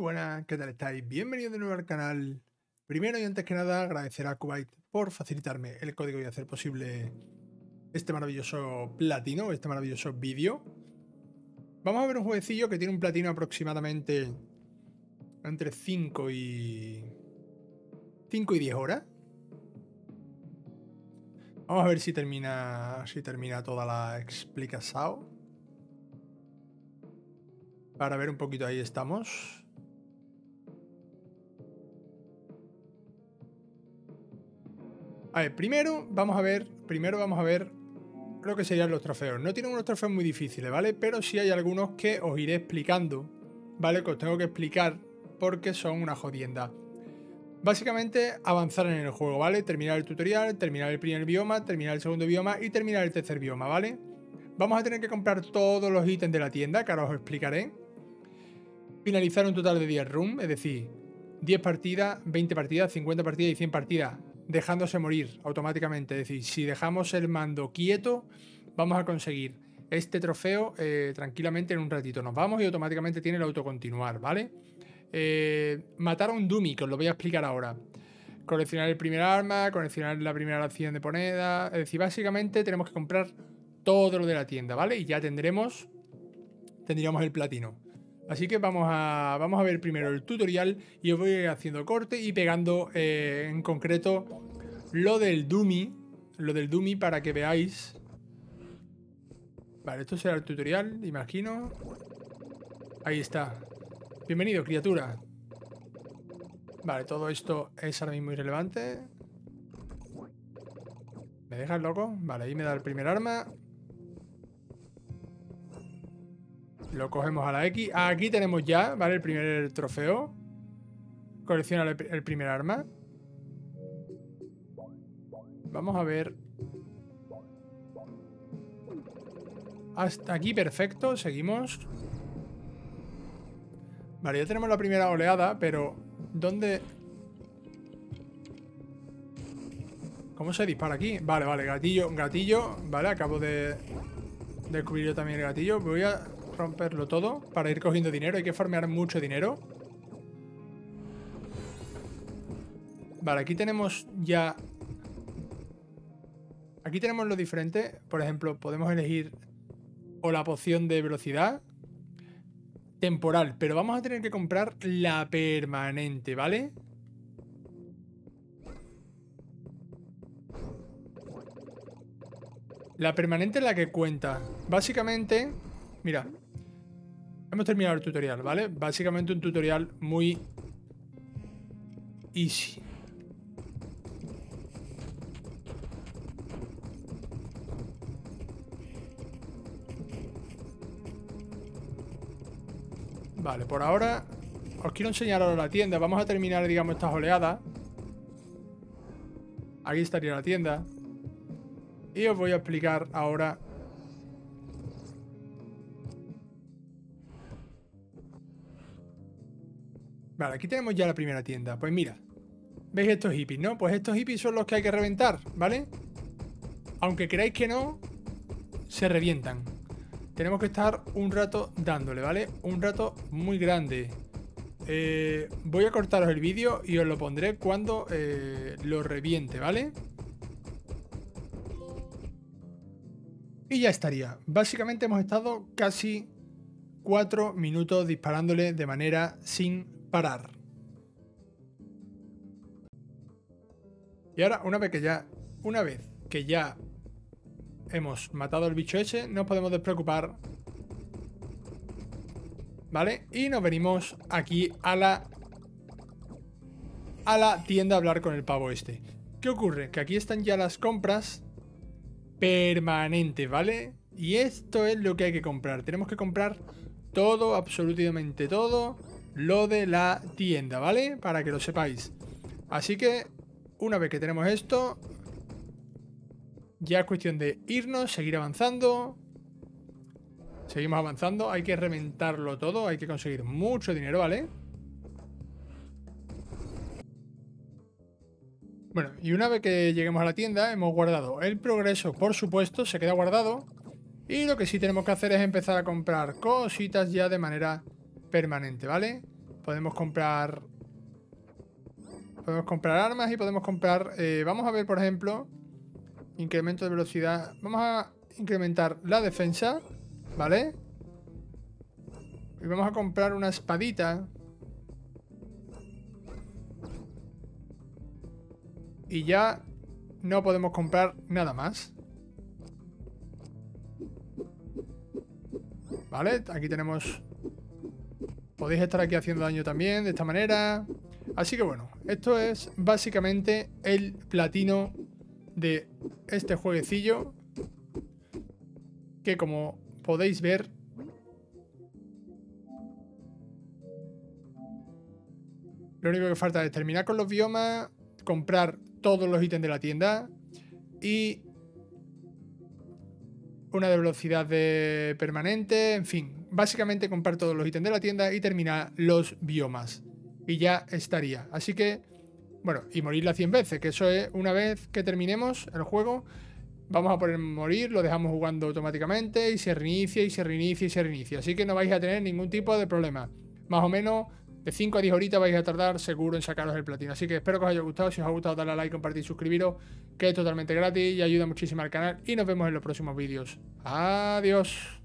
buenas, ¿qué tal estáis? Bienvenidos de nuevo al canal. Primero y antes que nada agradecer a QUByte por facilitarme el código y hacer posible este maravilloso platino, este maravilloso vídeo. Vamos a ver un jueguecillo que tiene un platino aproximadamente entre 5 y 10 horas. Vamos a ver si termina toda la explicación. Para ver un poquito, ahí estamos. A ver, primero vamos a ver lo que serían los trofeos. No tienen unos trofeos muy difíciles, ¿vale? Pero sí hay algunos que os iré explicando, ¿vale? Que os tengo que explicar porque son una jodienda. Básicamente, avanzar en el juego, ¿vale? Terminar el tutorial, terminar el primer bioma, terminar el segundo bioma y terminar el tercer bioma, ¿vale? Vamos a tener que comprar todos los ítems de la tienda, que ahora os explicaré. Finalizar un total de 10 runs, es decir, 10 partidas, 20 partidas, 50 partidas y 100 partidas, dejándose morir automáticamente. Es decir, si dejamos el mando quieto, vamos a conseguir este trofeo tranquilamente en un ratito. Nos vamos y automáticamente tiene el autocontinuar, ¿vale? Matar a un dummy, que os lo voy a explicar ahora. Coleccionar el primer arma, coleccionar la primera acción de moneda. Es decir, básicamente tenemos que comprar todo lo de la tienda, ¿vale? Y ya tendríamos el platino. Así que vamos a ver primero el tutorial y os voy haciendo corte y pegando en concreto lo del dummy para que veáis. Vale, esto será el tutorial, imagino. Ahí está. Bienvenido, criatura. Vale, todo esto es ahora mismo irrelevante. ¿Me dejas, loco? Vale, ahí me da el primer arma. Lo cogemos a la X. Aquí tenemos ya, ¿vale? El primer trofeo. Colecciona el primer arma. Vamos a ver. Hasta aquí, perfecto. Seguimos. Vale, ya tenemos la primera oleada, pero ¿dónde? ¿Cómo se dispara aquí? Vale, vale, gatillo. Vale, acabo de descubrir yo también el gatillo. Voy a romperlo todo para ir cogiendo dinero. Hay que farmear mucho dinero. Vale, aquí tenemos ya... Aquí tenemos lo diferente. Por ejemplo, podemos elegir o la poción de velocidad temporal, pero vamos a tener que comprar la permanente, ¿vale? La permanente es la que cuenta. Básicamente, mira, hemos terminado el tutorial, ¿vale? Básicamente un tutorial muy easy. Vale, por ahora os quiero enseñar ahora la tienda. Vamos a terminar, digamos, estas oleadas. Aquí estaría la tienda. Y os voy a explicar ahora. Vale, aquí tenemos ya la primera tienda. Pues mira, ¿veis estos hippies, no? Pues estos hippies son los que hay que reventar, ¿vale? Aunque creáis que no, se revientan. Tenemos que estar un rato dándole, ¿vale? Un rato muy grande. Voy a cortaros el vídeo y os lo pondré cuando lo reviente, ¿vale? Y ya estaría. Básicamente hemos estado casi 4 minutos disparándole de manera sin parar. Y ahora, una vez que ya hemos matado al bicho ese, nos podemos despreocupar, ¿vale? Y nos venimos aquí a la tienda a hablar con el pavo este. ¿Qué ocurre? Que aquí están ya las compras permanentes, ¿vale? Y esto es lo que hay que comprar. Tenemos que comprar todo, absolutamente todo, lo de la tienda, ¿vale? Para que lo sepáis. Así que, una vez que tenemos esto... Ya es cuestión de irnos, seguir avanzando. Seguimos avanzando. Hay que reventarlo todo. Hay que conseguir mucho dinero, ¿vale? Bueno, y una vez que lleguemos a la tienda, hemos guardado el progreso, por supuesto. Se queda guardado. Y lo que sí tenemos que hacer es empezar a comprar cositas ya de manera permanente, ¿vale? Podemos comprar armas y podemos comprar... vamos a ver, por ejemplo, incremento de velocidad. Vamos a incrementar la defensa, ¿vale? Y vamos a comprar una espadita. Y ya no podemos comprar nada más. Vale, aquí tenemos... Podéis estar aquí haciendo daño también de esta manera. Así que bueno, esto es básicamente el platino de este jueguecillo. Que como podéis ver... Lo único que falta es terminar con los biomas, comprar todos los ítems de la tienda y... una de velocidad de permanente, en fin. Básicamente comprar todos los ítems de la tienda y terminar los biomas. Y ya estaría. Así que, bueno, y morirla 100 veces, que eso es una vez que terminemos el juego. Vamos a poner morir, lo dejamos jugando automáticamente y se reinicia y se reinicia y se reinicia. Así que no vais a tener ningún tipo de problema. Más o menos de 5 a 10 horitas vais a tardar seguro en sacaros el platino. Así que espero que os haya gustado. Si os ha gustado, dadle a like, compartir, suscribiros, que es totalmente gratis y ayuda muchísimo al canal. Y nos vemos en los próximos vídeos. Adiós.